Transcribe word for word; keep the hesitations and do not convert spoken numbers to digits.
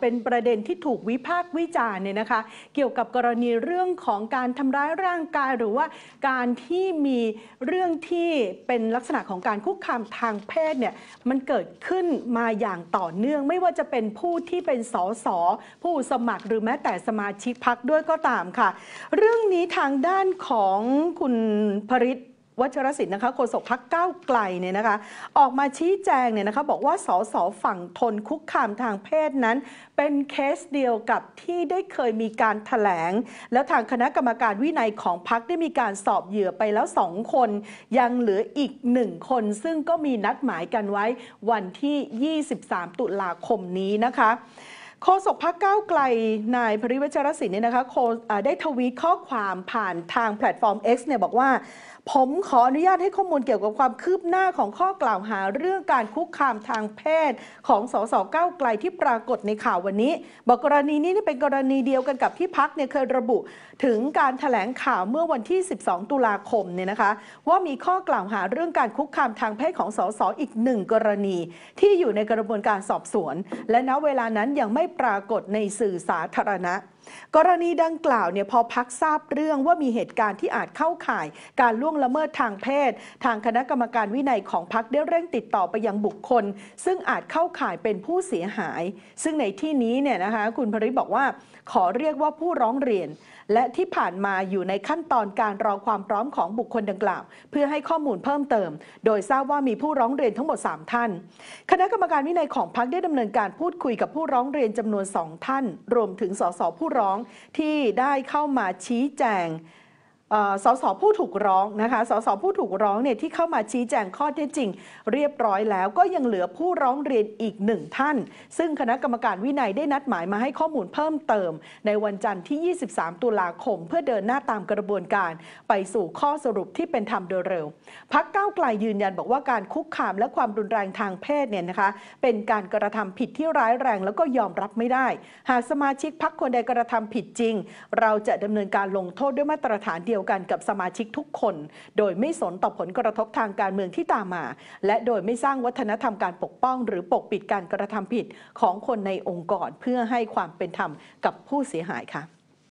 เป็นประเด็นที่ถูกวิพากษ์วิจารณ์เนี่ยนะคะเกี่ยวกับกรณีเรื่องของการทำร้ายร่างกายหรือว่าการที่มีเรื่องที่เป็นลักษณะของการคุกคามทางเพศเนี่ยมันเกิดขึ้นมาอย่างต่อเนื่องไม่ว่าจะเป็นผู้ที่เป็นสสผู้สมัครหรือแม้แต่สมาชิกพรรคด้วยก็ตามค่ะเรื่องนี้ทางด้านของคุณภริษฐ์วัชรศิลป์นะคะโฆษกพรรคก้าวไกลเนี่ยนะคะออกมาชี้แจงเนี่ยนะคะบอกว่าสสฝั่งทนคุกคามทางเพศนั้นเป็นเคสเดียวกับที่ได้เคยมีการแถลงแล้วทางคณะกรรมการวินัยของพรรคได้มีการสอบเหยื่อไปแล้วสองคนยังเหลืออีกหนึ่งคนซึ่งก็มีนัดหมายกันไว้วันที่ยี่สิบสามตุลาคมนี้นะคะโฆษกพรรคก้าวไกลนายภริษฐ์วัชรศิลป์เนี่ยนะคะได้ทวีตข้อความผ่านทางแพลตฟอร์ม เอ็กซ์ เนี่ยบอกว่าผมขออนุญาตให้ข้อมูลเกี่ยวกับความคืบหน้าของข้อกล่าวหาเรื่องการคุกคามทางเพศของสสก้าวไกลที่ปรากฏในข่าววันนี้บอกกรณีนี้เป็นกรณีเดียวกันกับที่พรรคเนี่ยเคยระบุถึงการแถลงข่าวเมื่อวันที่สิบสองตุลาคมเนี่ยนะคะว่ามีข้อกล่าวหาเรื่องการคุกคามทางเพศของสสอีกหนึ่งกรณีที่อยู่ในกระบวนการสอบสวนและณเวลานั้นยังไม่ปรากฏในสื่อสาธารณะกรณีดังกล่าวเนี่ยพอพรรคทราบเรื่องว่ามีเหตุการณ์ที่อาจเข้าข่ายการล่วงละเมิดทางเพศทางคณะกรรมการวินัยของพรรคได้เร่งติดต่อไปยังบุคคลซึ่งอาจเข้าข่ายเป็นผู้เสียหายซึ่งในที่นี้เนี่ยนะคะคุณภริษฐ์บอกว่าขอเรียกว่าผู้ร้องเรียนและที่ผ่านมาอยู่ในขั้นตอนการรอความพร้อมของบุคคลดังกล่าวเพื่อให้ข้อมูลเพิ่มเติมโดยทราบว่ามีผู้ร้องเรียนทั้งหมดสามท่านคณะกรรมการวินัยของพรรคได้ดำเนินการพูดคุยกับผู้ร้องเรียนจำนวนสองท่านรวมถึงสสผู้ร้องที่ได้เข้ามาชี้แจงสสผู้ถูกร้องนะคะสสผู้ถูกร้องเนี่ยที่เข้ามาชี้แจงข้อเท็จจริงเรียบร้อยแล้วก็ยังเหลือผู้ร้องเรียนอีกหนึ่งท่านซึ่งคณะกรรมการวินัยได้นัดหมายมาให้ข้อมูลเพิ่มเติมในวันจันทร์ที่ยี่สิบสามตุลาคมเพื่อเดินหน้าตามกระบวนการไปสู่ข้อสรุปที่เป็นธรรมโดยเร็วพรรคก้าวไกลยืนยันบอกว่าการคุกคามและความรุนแรงทางเพศเนี่ยนะคะเป็นการกระทำผิดที่ร้ายแรงแล้วก็ยอมรับไม่ได้หากสมาชิกพรรคคนใดกระทำผิดจริงเราจะดำเนินการลงโทษด้วยมาตรฐานเดียวกันกับสมาชิกทุกคนโดยไม่สนต่อผลกระทบทางการเมืองที่ตามมาและโดยไม่สร้างวัฒนธรรมการปกป้องหรือปกปิดการกระทำผิดของคนในองค์กรเพื่อให้ความเป็นธรรมกับผู้เสียหายค่ะ